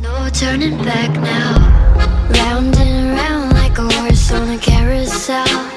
There's no turning back now. Round and round like a horse on a carousel.